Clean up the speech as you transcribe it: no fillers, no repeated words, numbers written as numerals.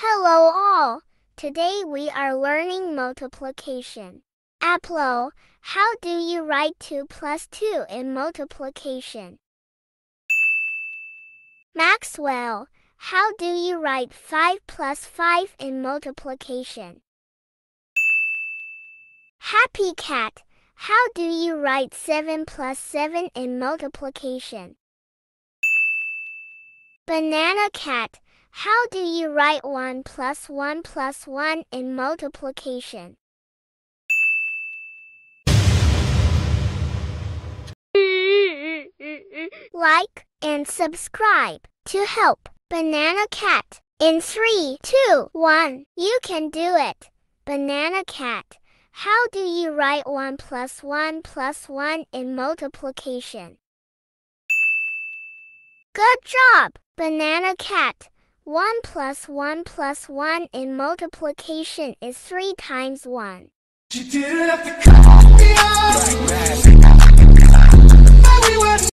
Hello all! Today we are learning multiplication. Aplo, how do you write 2 plus 2 in multiplication? Maxwell, how do you write 5 plus 5 in multiplication? Happy Cat, how do you write 7 plus 7 in multiplication? Banana Cat, how do you write 1 plus 1 plus 1 in multiplication? Like and subscribe to help Banana Cat. In 3, 2, 1, you can do it. Banana Cat, how do you write 1 plus 1 plus 1 in multiplication? Good job, Banana Cat. 1 plus 1 plus 1 in multiplication is 3 times 1. She didn't have to cut me off.